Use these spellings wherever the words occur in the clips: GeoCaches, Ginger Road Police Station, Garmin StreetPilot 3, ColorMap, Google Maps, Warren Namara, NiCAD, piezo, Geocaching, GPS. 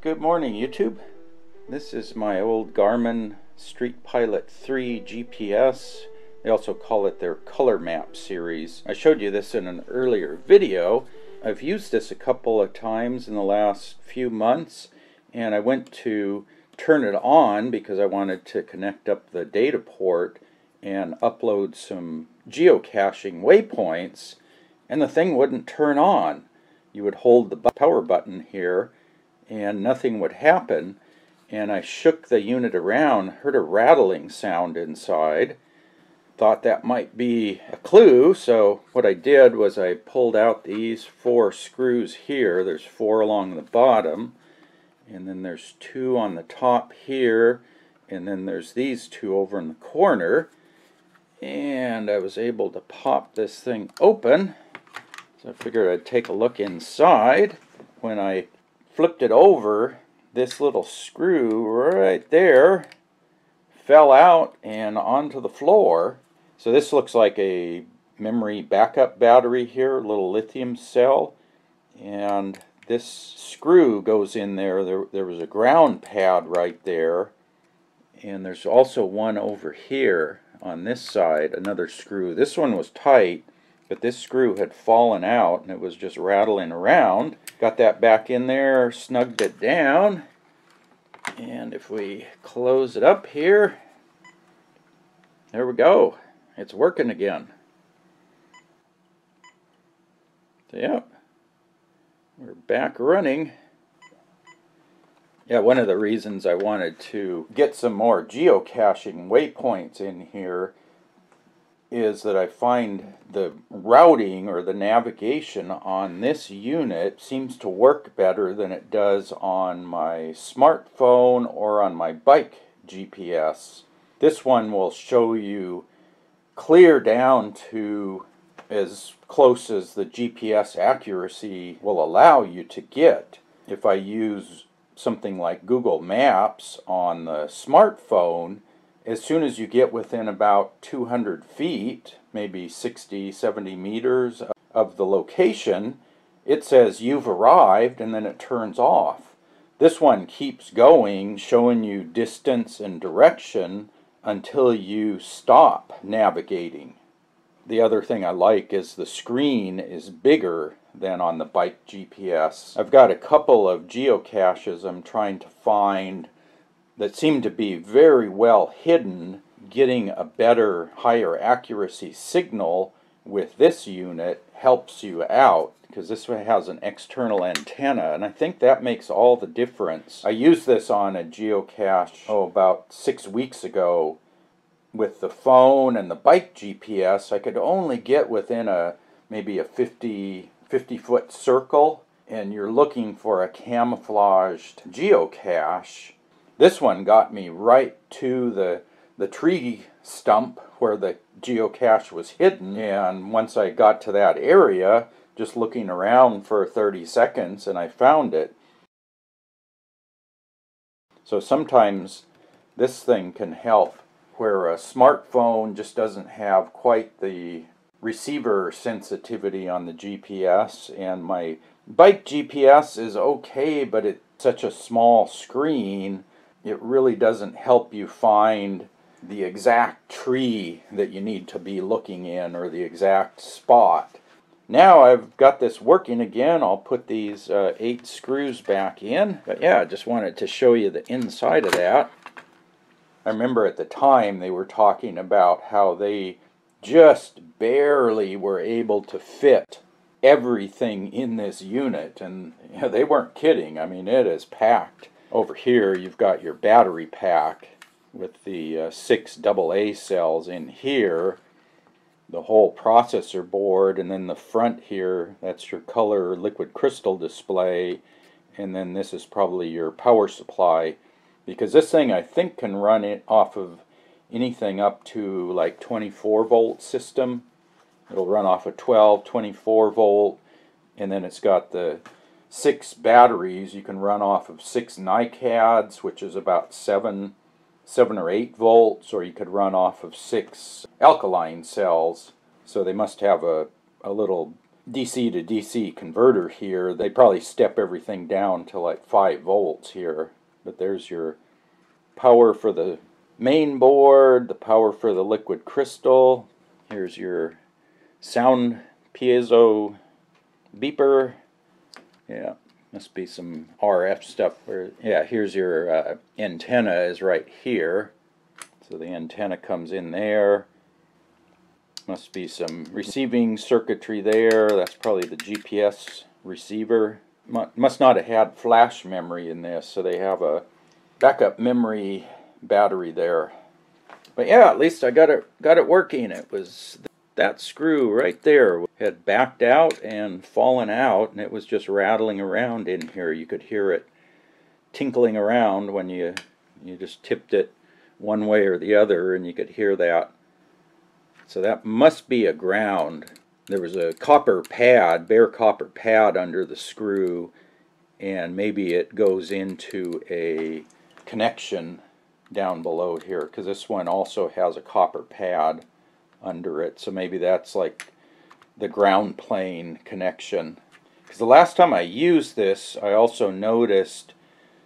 Good morning, YouTube. This is my old Garmin StreetPilot 3 GPS. They also call it their ColorMap series. I showed you this in an earlier video. I've used this a couple of times in the last few months, and I went to turn it on because I wanted to connect up the data port and upload some geocaching waypoints, and the thing wouldn't turn on. You would hold the power button here and nothing would happen, and I shook the unit around, heard a rattling sound inside, thought that might be a clue. So what I did was I pulled out these four screws here. There's four along the bottom, and then there's two on the top here, and then there's these two over in the corner, and I was able to pop this thing open. So I figured I'd take a look inside. When I flipped it over, this little screw right there fell out and onto the floor. So this looks like a memory backup battery here, a little lithium cell, and this screw goes in there. There was a ground pad right there, and there's also one over here on this side, another screw. This one was tight, but this screw had fallen out and it was just rattling around. Got that back in there, snugged it down, and if we close it up here, there we go. It's working again. So, yep, we're back running. Yeah, one of the reasons I wanted to get some more geocaching waypoints in here is that I find the routing or the navigation on this unit seems to work better than it does on my smartphone or on my bike GPS. This one will show you clear down to as close as the GPS accuracy will allow you to get. If I use something like Google Maps on the smartphone, as soon as you get within about 200 feet, maybe 60, 70 meters of the location, it says you've arrived, and then it turns off. This one keeps going, showing you distance and direction until you stop navigating. The other thing I like is the screen is bigger than on the bike GPS. I've got a couple of geocaches I'm trying to find that seem to be very well hidden. Getting a better, higher accuracy signal with this unit helps you out, because this one has an external antenna, and I think that makes all the difference. I used this on a geocache about 6 weeks ago. With the phone and the bike GPS, I could only get within maybe a 50-foot circle, and you're looking for a camouflaged geocache. This one got me right to the tree stump where the geocache was hidden, and once I got to that area, just looking around for 30 seconds, and I found it. So sometimes this thing can help where a smartphone just doesn't have quite the receiver sensitivity on the GPS, and my bike GPS is okay, but it's such a small screen. It really doesn't help you find the exact tree that you need to be looking in or the exact spot. Now I've got this working again. I'll put these 8 screws back in. But yeah, I just wanted to show you the inside of that. I remember at the time they were talking about how they just barely were able to fit everything in this unit, and you know, they weren't kidding. I mean, it is packed. Over here, you've got your battery pack with the 6 AA cells in here, the whole processor board, and then the front here, that's your color liquid crystal display, and then this is probably your power supply, because this thing, I think, can run it off of anything up to like 24-volt system. It'll run off a 12, 24-volt, and then it's got the 6 batteries. You can run off of 6 NiCADs, which is about 7 or 8 volts, or you could run off of 6 alkaline cells. So they must have a little DC to DC converter here. They probably step everything down to like 5 volts here, but there's your power for the main board, the power for the liquid crystal. Here's your sound piezo beeper. Yeah, must be some RF stuff. Yeah, here's your antenna is right here. So the antenna comes in there. Must be some receiving circuitry there. That's probably the GPS receiver. Must not have had flash memory in this, so they have a backup memory battery there. But yeah, at least I got it working. It was that screw right there had backed out and fallen out, and it was just rattling around in here. You could hear it tinkling around when you just tipped it one way or the other, and you could hear that. So that must be a ground. There was a copper pad, bare copper pad under the screw, and maybe it goes into a connection down below here, because this one also has a copper pad under it, so maybe that's like the ground plane connection. Because the last time I used this, I also noticed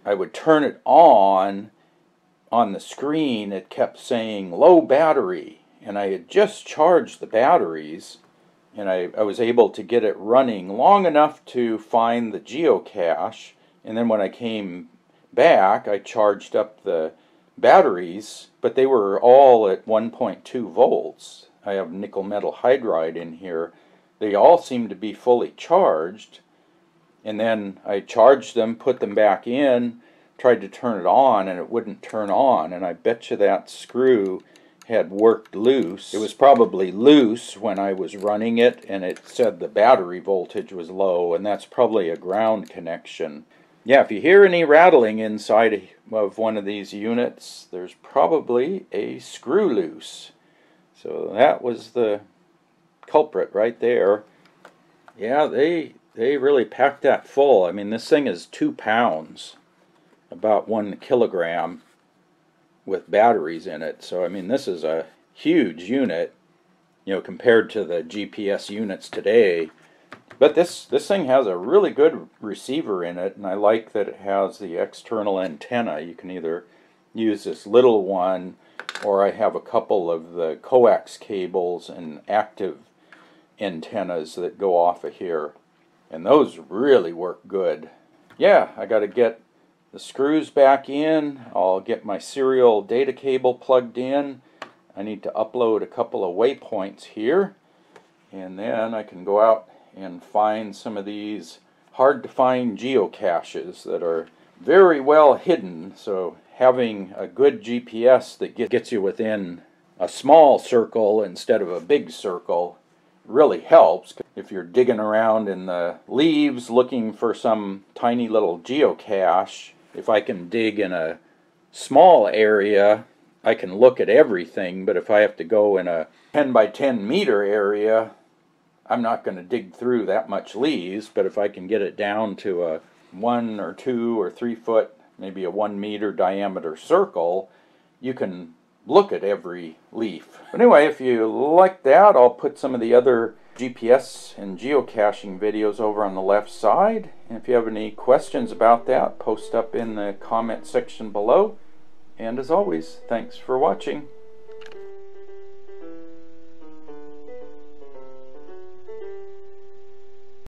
I would turn it on the screen, it kept saying low battery, and I had just charged the batteries, and I was able to get it running long enough to find the geocache, and then when I came back I charged up the batteries, but they were all at 1.2 volts. I have nickel metal hydride in here. They all seem to be fully charged, and then I charged them, put them back in, tried to turn it on, and it wouldn't turn on, and I bet you that screw had worked loose. It was probably loose when I was running it, and it said the battery voltage was low, and that's probably a ground connection. Yeah, if you hear any rattling inside of one of these units, there's probably a screw loose. So that was the culprit right there. Yeah, they really packed that full. I mean, this thing is 2 pounds, about 1 kilogram with batteries in it. So I mean, this is a huge unit, you know, compared to the GPS units today. But this thing has a really good receiver in it, and I like that it has the external antenna. You can either use this little one, or I have a couple of the coax cables and active antennas that go off of here, and those really work good. Yeah, I got to get the screws back in. I'll get my serial data cable plugged in. I need to upload a couple of waypoints here, and then I can go out and find some of these hard-to-find geocaches that are very well hidden. So having a good GPS that gets you within a small circle instead of a big circle really helps. If you're digging around in the leaves looking for some tiny little geocache, if I can dig in a small area, I can look at everything, but if I have to go in a 10 by 10 meter area, I'm not going to dig through that much leaves. But if I can get it down to a 1 or 2 or 3 foot, maybe a 1 meter diameter circle, you can look at every leaf. But anyway, if you like that, I'll put some of the other GPS and geocaching videos over on the left side. And if you have any questions about that, post up in the comment section below. And as always, thanks for watching.